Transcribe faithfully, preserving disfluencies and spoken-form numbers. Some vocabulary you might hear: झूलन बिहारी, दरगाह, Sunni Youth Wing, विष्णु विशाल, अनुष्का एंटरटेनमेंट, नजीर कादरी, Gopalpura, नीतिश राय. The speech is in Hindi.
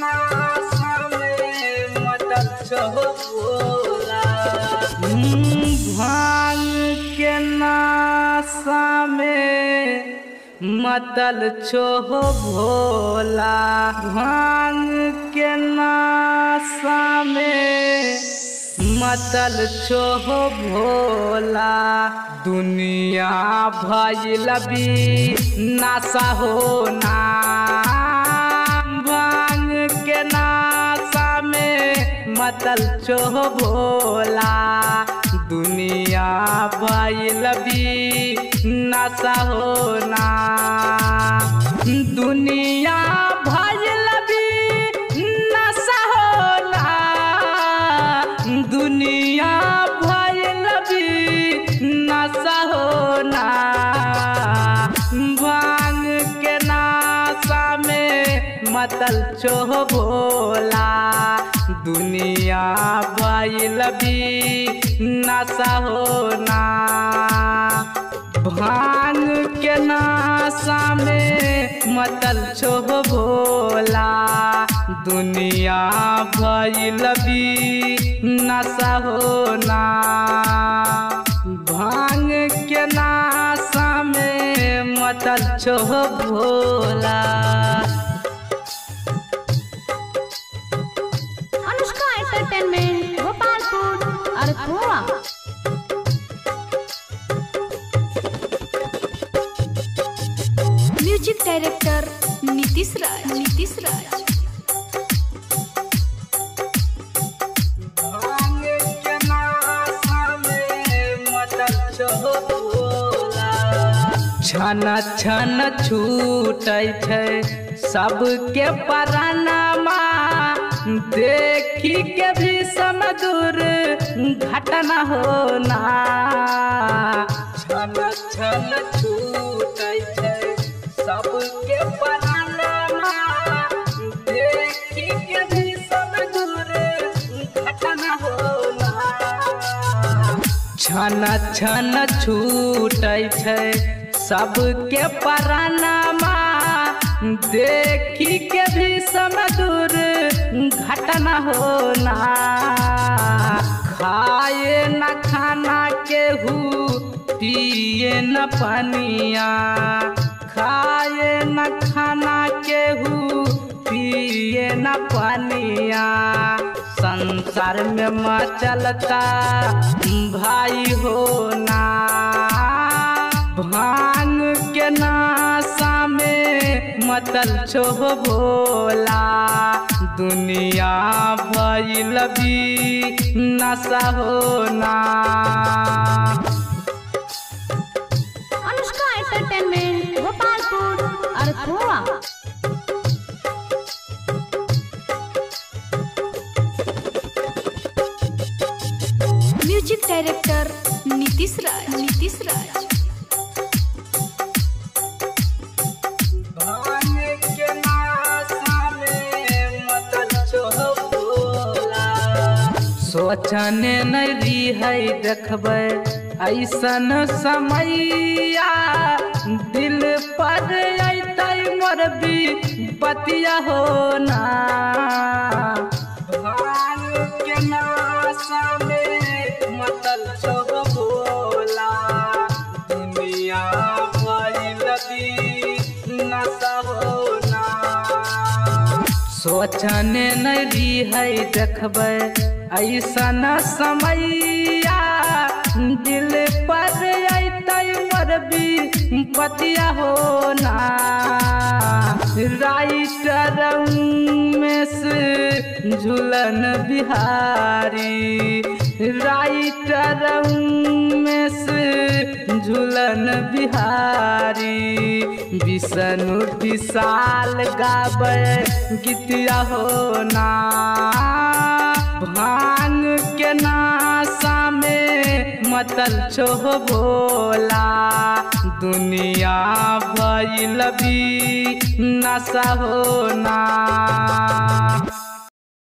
मतल छोह भोला, भांग के नासा में मतल छोह भोला। दुनिया भइल भी नासा होना, भांग के नासा में मतल छोह भोला। दुनिया भइल भी नासा होना, दुनिया भइल भी नासा होना, दुनिया भइल भी नासा होना। भांग के नासा में मतल छोह भोला, दुनिया भइल भी नासा होना। भांग के नासा में मतल छोह भोला, दुनिया भइल भी नासा होना। भांग के नासा में मतल छोह भोला। अनुष्का एंटरटेनमेंट गोपालपुर और गोवा। Music director नीतिश राय। नीतिश राय भांग के नासा में मतल छोह भोला। छन छन छूटै छै सबके परानमा, देखी के भी समदूर घटना होना। छन छन छूटै छै सबके परानमा, देखी के भी समदूर घटना होला। छन छन छूटै छै सबके परानमा, देखी के भी समदूर घटना होला। खाए न खाना केहू, पिए न पनिया, खाए न खाना केहू, पिए न पनिया। संसार में मचलता भाई होना, भांग के नासा में मतल छोह भोला। दुनिया भइल भी नासा होना। अनुष्का एंटरटेनमेंट गोपालपुर और गोवा। Music director नीतिश राय। नीतिश राय भांग के नासा में मतल छोह भोला। सोचने नहीं रिहै देखबै ऐसन समैया, दिल पर अतै मोर भी बतिया होना। भांग के नासा में मतल छोह भोला, दुनिया भइल भी नासा होना। सोचने नहीं रिहै देखबै ऐसन समैया, दिल पर अतै मोर भी बतिया होना। राइटर में से झूलन बिहारी, राइटर में से झूलन बिहारी। विष्णु विशाल गाबै गीतिया होना। भांग के नासा में मतल छोह भोला, दुनिया भइल भी नासा होना।